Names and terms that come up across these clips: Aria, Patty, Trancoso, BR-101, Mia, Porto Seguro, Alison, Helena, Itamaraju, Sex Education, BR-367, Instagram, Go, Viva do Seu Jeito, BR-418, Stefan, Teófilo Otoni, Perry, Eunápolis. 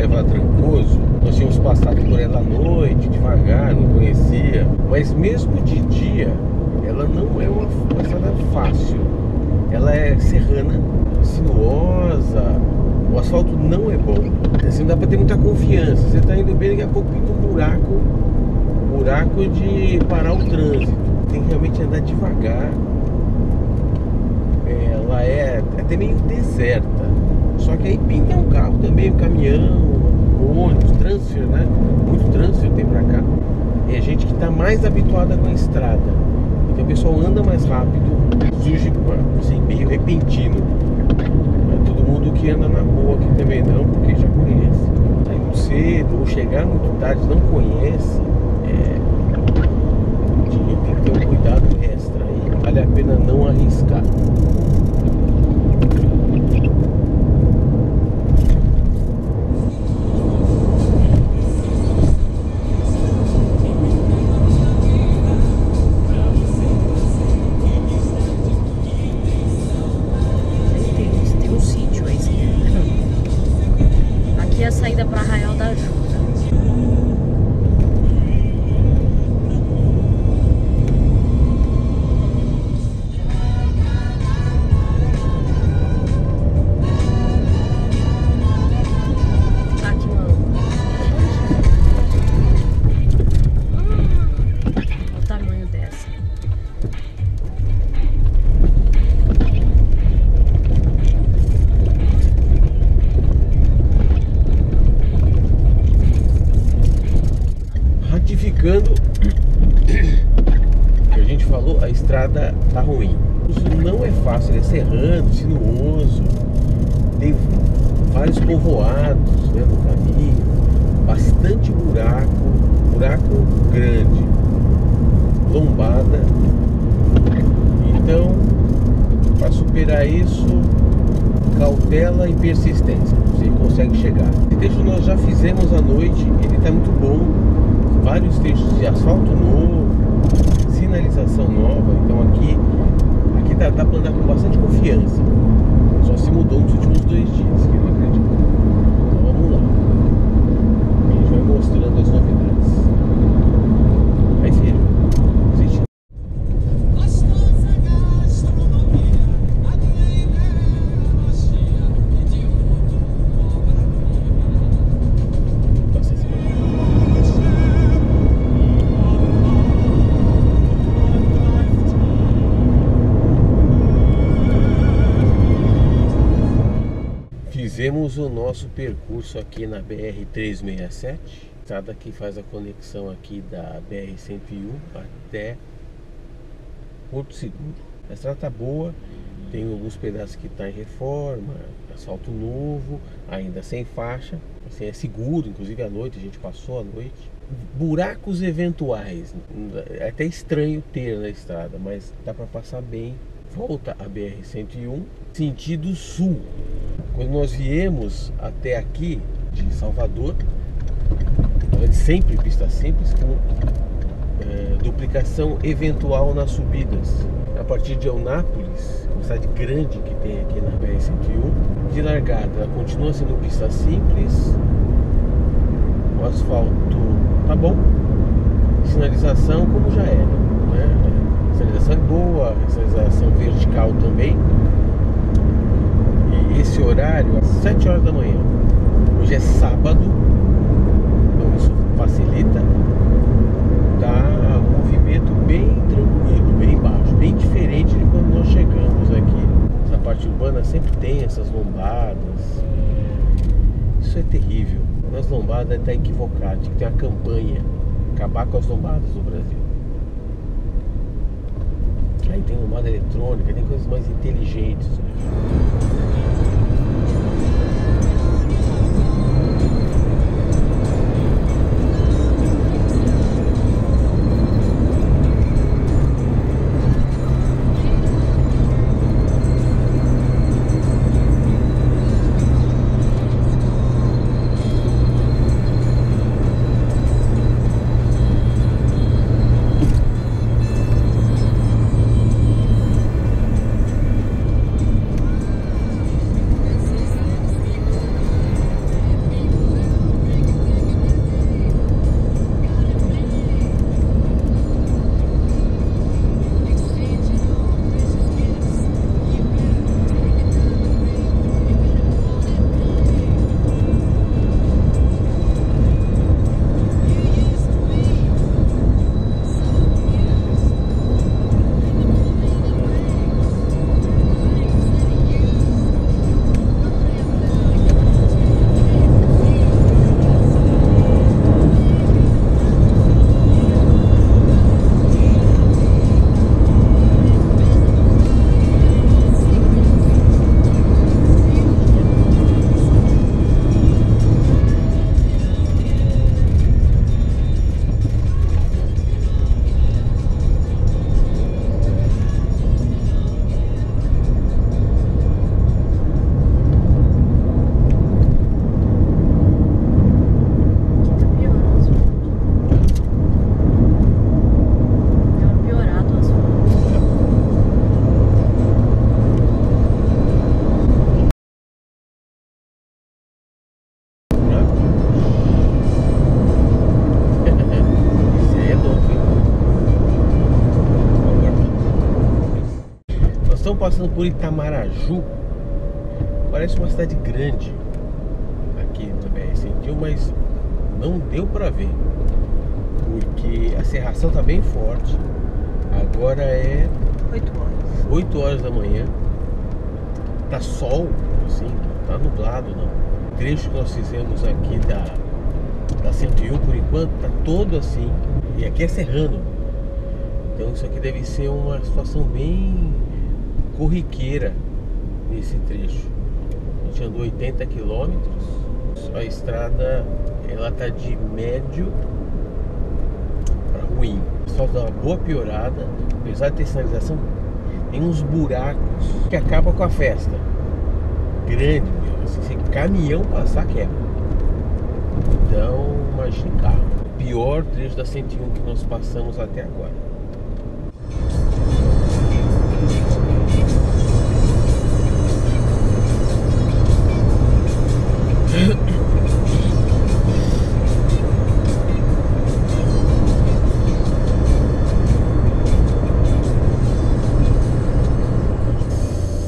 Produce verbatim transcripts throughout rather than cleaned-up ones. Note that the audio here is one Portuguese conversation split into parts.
leva a Trancoso, nós tínhamos passado por ela à noite, devagar, não conhecia. Mas mesmo de dia, ela não é uma estrada fácil. Ela é serrana, sinuosa, o asfalto não é bom. Assim, não dá para ter muita confiança. Você está indo bem, daqui a pouco pinta um buraco, um buraco de parar o trânsito. Tem que realmente andar devagar. Ela é até meio deserta. Só que aí pinta um carro também, um caminhão, um ônibus, transfer, né? Muito transfer tem pra cá. É gente que tá mais habituada com a estrada. Então o pessoal anda mais rápido, surge assim, meio repentino. É todo mundo que anda na boa aqui também não, porque já conhece. Tá indo cedo ou chegar muito tarde, não conhece. É, tem que ter um cuidado extra aí. Vale a pena não arriscar. Que a gente falou, a estrada tá ruim. Isso não é fácil, ele é serrano, sinuoso. Tem vários povoados, né, no caminho. Bastante buraco, buraco grande, lombada. Então, para superar isso, cautela e persistência, você consegue chegar. Esse trecho nós já fizemos à noite, ele tá muito bom. Vários trechos de asfalto novo, sinalização nova. Então aqui, aqui dá, dá para andar com bastante confiança. Só se mudou nos últimos dois dias, que eu não acredito. Então vamos lá. A gente vai mostrando as novidades. Aí filho, existe. Fizemos o nosso percurso aqui na B R trezentos e sessenta e sete, estrada que faz a conexão aqui da B R cento e um até Porto Seguro. A estrada tá boa, tem alguns pedaços que tá em reforma, asfalto novo, ainda sem faixa, assim, é seguro, inclusive à noite, a gente passou a noite. Buracos eventuais, é até estranho ter na estrada, mas dá para passar bem. Volta a B R cento e um, sentido sul. Quando nós viemos até aqui de Salvador, sempre pista simples com é, duplicação eventual nas subidas. A partir de Eunápolis, uma cidade grande que tem aqui na B R cento e um, de largada, ela continua sendo pista simples, o asfalto tá bom, sinalização como já era, né? A sinalização é boa, a sinalização vertical também. Esse horário às sete horas da manhã. Hoje é sábado, então isso facilita. Tá um movimento bem tranquilo, bem baixo, bem diferente de quando nós chegamos aqui. Essa parte urbana sempre tem essas lombadas. Isso é terrível. Nas lombadas tá equivocado, tem que ter uma campanha, acabar com as lombadas no Brasil. Aí tem lombada eletrônica, tem coisas mais inteligentes. estamos passando por Itamaraju. Parece uma cidade grande aqui na B R cento e um, mas não deu para ver, porque a cerração tá bem forte. Agora é oito horas. oito horas da manhã. Tá sol, assim, não tá nublado não. O trecho que nós fizemos aqui da, da cento e um por enquanto tá todo assim. E aqui é serrano. Então isso aqui deve ser uma situação bem corriqueira nesse trecho. A gente andou oitenta quilômetros. A estrada, ela tá de médio para ruim. Só dá uma boa piorada, apesar de ter sinalização, tem uns buracos que acaba com a festa. Grande, meu. Assim, se caminhão passar, quebra. Então, imagina carro. Pior trecho da cento e um que nós passamos até agora.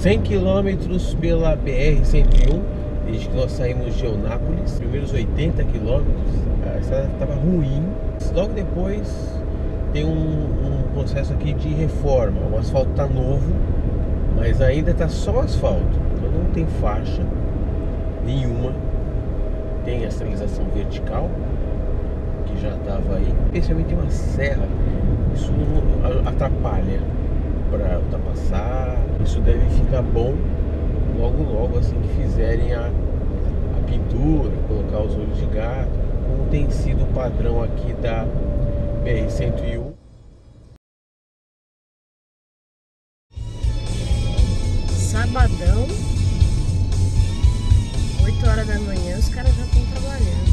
cem quilômetros pela B R cento e um, desde que nós saímos de Eunápolis. Os primeiros oitenta quilômetros, a estrada estava ruim. Logo depois tem um, um processo aqui de reforma. O asfalto está novo, mas ainda está só asfalto. Então não tem faixa nenhuma. Tem a sinalização vertical, que já estava aí. Especialmente uma serra, isso atrapalha para ultrapassar. Isso deve ficar bom logo logo, assim que fizerem a, a pintura, colocar os olhos de gato, como tem sido o padrão aqui da B R cento e um. Sabadão, oito horas da manhã, os caras já estão trabalhando.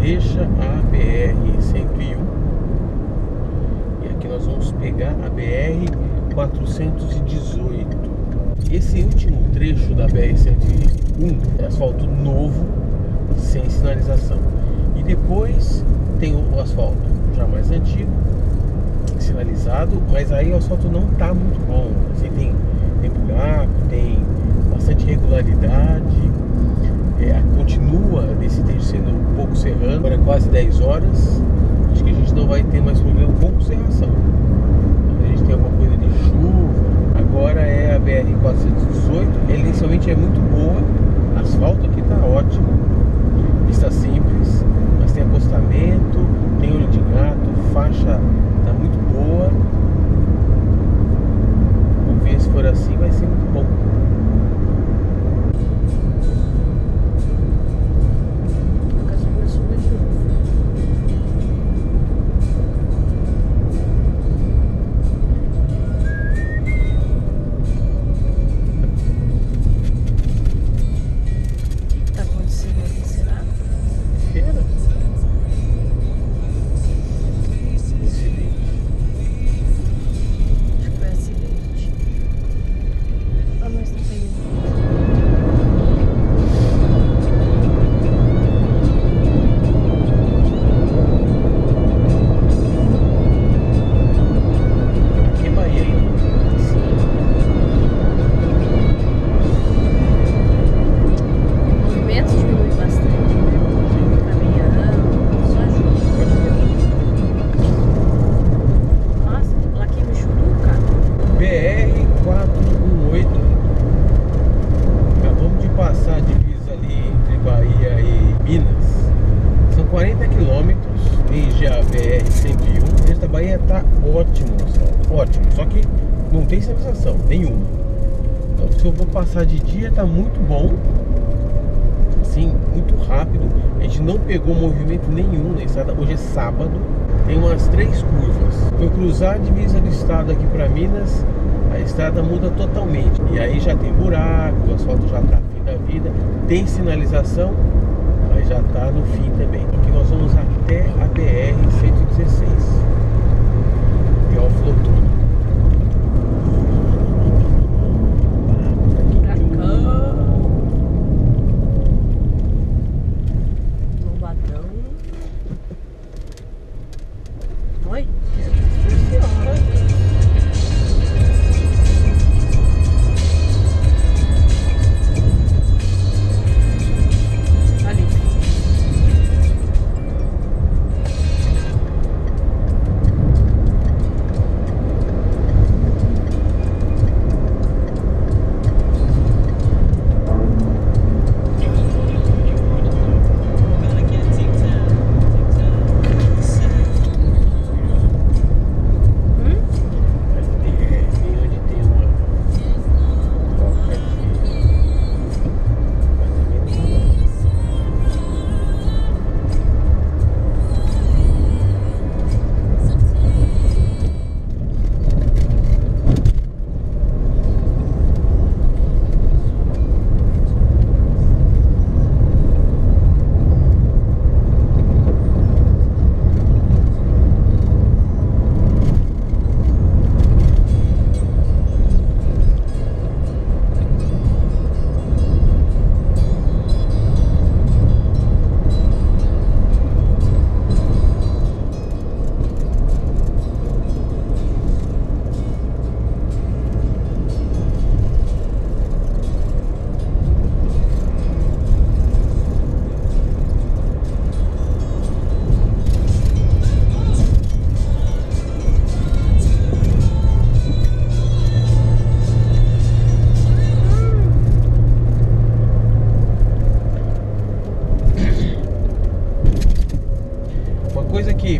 Deixa a B R cento e um e aqui nós vamos pegar a B R quatrocentos e dezoito. Esse último trecho da B R cento e um é asfalto novo, sem sinalização. E depois tem o asfalto já mais antigo, sinalizado, mas aí o asfalto não está muito bom. Assim, tem, tem buraco, tem bastante irregularidade. É, continua nesse trecho sendo um pouco serrano. Agora é quase dez horas. Acho que a gente não vai ter mais problema com serração. A gente tem alguma coisa de chuva. Agora é a B R quatrocentos e dezoito. Ela inicialmente é muito boa. Asfalto aqui tá ótimo. Pista simples. Mas tem acostamento, tem olho de gato. Faixa tá muito boa. Vamos ver se for assim, vai ser muito bom. ótimo, ótimo, só que não tem sinalização nenhuma. Então se eu vou passar de dia tá muito bom, assim, muito rápido. A gente não pegou movimento nenhum na estrada, hoje é sábado, tem umas três curvas. Foi cruzar a divisa do estado aqui para Minas, a estrada muda totalmente. E aí já tem buraco, o asfalto já tá no fim da vida, tem sinalização, mas já tá no fim também. Aqui nós vamos até a B R cento e dezesseis, Teófilo Otoni.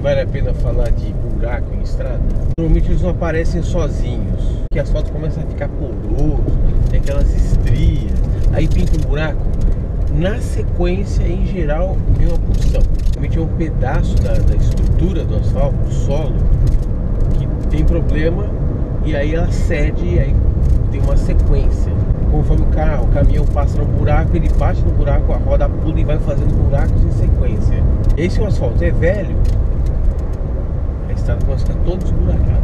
Vale a pena falar de buraco em estrada. Normalmente eles não aparecem sozinhos, que o asfalto começa a ficar poroso, tem aquelas estrias, aí pinta um buraco. Na sequência, em geral, vem uma porção. Normalmente é um pedaço da, da estrutura do asfalto, do solo, que tem problema, e aí ela cede, e aí tem uma sequência. Conforme o carro, o caminhão passa no buraco, ele bate no buraco, a roda pula e vai fazendo buracos em sequência. Esse asfalto é velho, começa a ficar todo esburacado,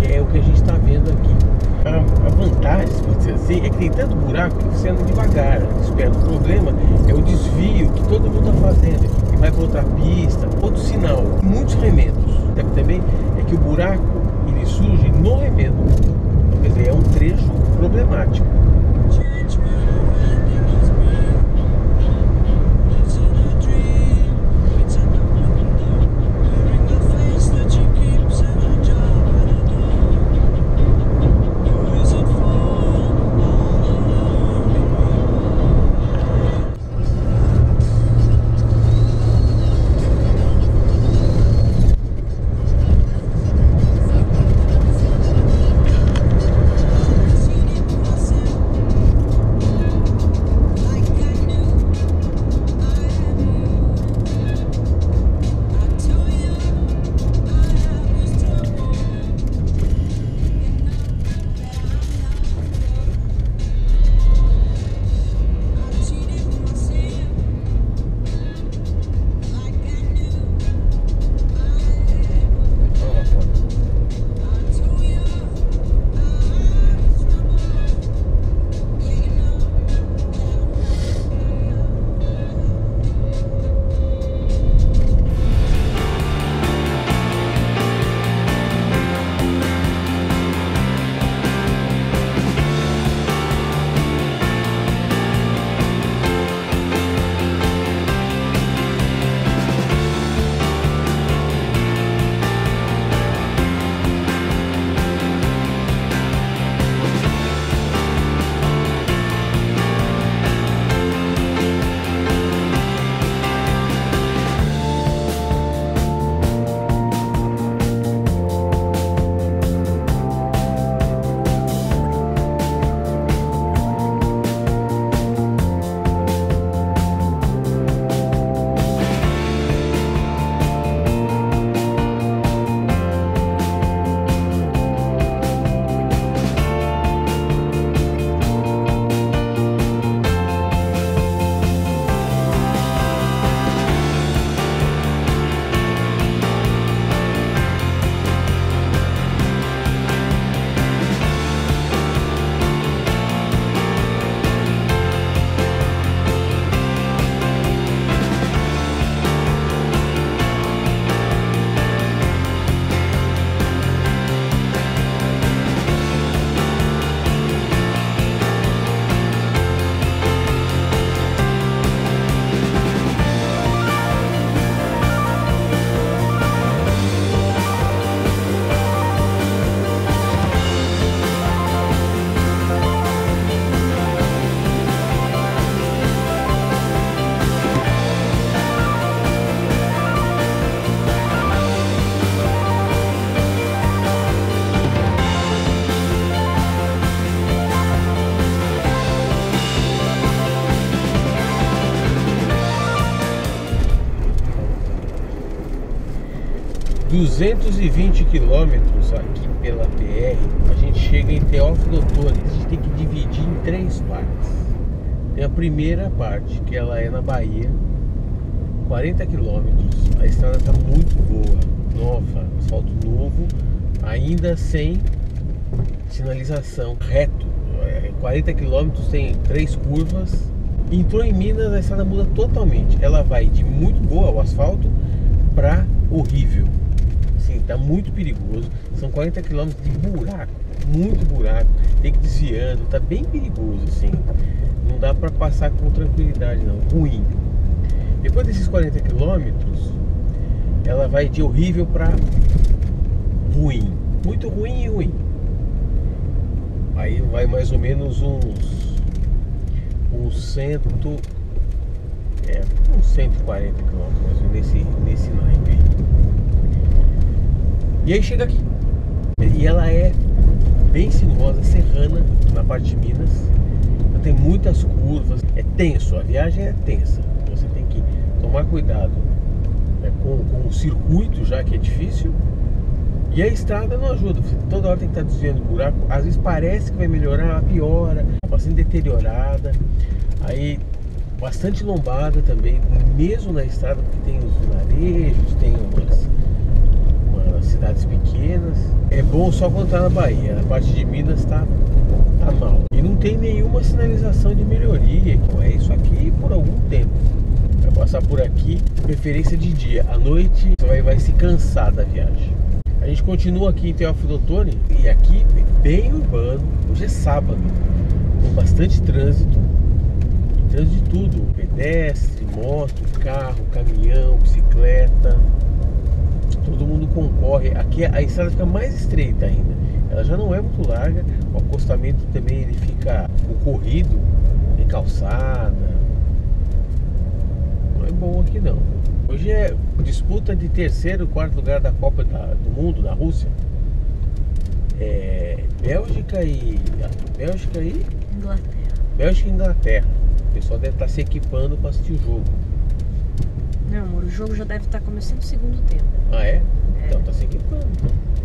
que é o que a gente está vendo aqui. A, a vantagem, se pode dizer assim, é que tem tanto buraco que você anda devagar, espera. O problema é o desvio que todo mundo está fazendo, que vai para outra pista, outro sinal, muitos remendos. Até que também é que o buraco ele surge no remendo, então, quer dizer, é um trecho problemático. duzentos e vinte quilômetros aqui pela B R, a gente chega em Teófilo Otoni. A gente tem que dividir em três partes. Tem a primeira parte, que ela é na Bahia, quarenta quilômetros. A estrada está muito boa, nova, asfalto novo, ainda sem sinalização, reto. quarenta quilômetros, tem três curvas. Entrou em Minas, a estrada muda totalmente. Ela vai de muito boa, o asfalto, para horrível. Assim, tá muito perigoso. São quarenta quilômetros de buraco, muito buraco. Tem que ir desviando, tá bem perigoso assim. Não dá para passar com tranquilidade não, ruim. Depois desses quarenta quilômetros, ela vai de horrível para ruim, muito ruim e ruim. Aí vai mais ou menos uns uns cento, é, uns cento e quarenta quilômetros nesse, nesse naipe aí. E aí chega aqui. E ela é bem sinuosa, serrana, na parte de Minas. Ela tem muitas curvas, é tenso, a viagem é tensa. Você tem que tomar cuidado, né, com, com o circuito, já que é difícil. E a estrada não ajuda, você toda hora tem que estar desviando o buraco. Às vezes parece que vai melhorar, ela piora, bastante deteriorada. Aí bastante lombada também, mesmo na estrada, porque tem os vilarejos, tem umas, umas cidades pequenas. É bom só quando está na Bahia, na parte de Minas está tá mal. E não tem nenhuma sinalização de melhoria, então é isso aqui por algum tempo. Vai passar por aqui, preferência de dia, à noite você vai, vai se cansar da viagem. A gente continua aqui em Teófilo Otoni, e aqui bem urbano. Hoje é sábado, com bastante trânsito, trânsito de tudo: pedestre, moto, carro, caminhão, bicicleta. Todo mundo concorre. Aqui a estrada fica mais estreita ainda. Ela já não é muito larga. O acostamento também ele fica concorrido, tem calçada. Não é bom aqui não. Hoje é disputa de terceiro e quarto lugar da Copa da, do Mundo, da Rússia. É, Bélgica e... Bélgica e... Inglaterra. Bélgica e Inglaterra. O pessoal deve estar se equipando para assistir o jogo. Não, amor, o jogo já deve estar começando o segundo tempo. Ah, é? é. Então tá se equipando.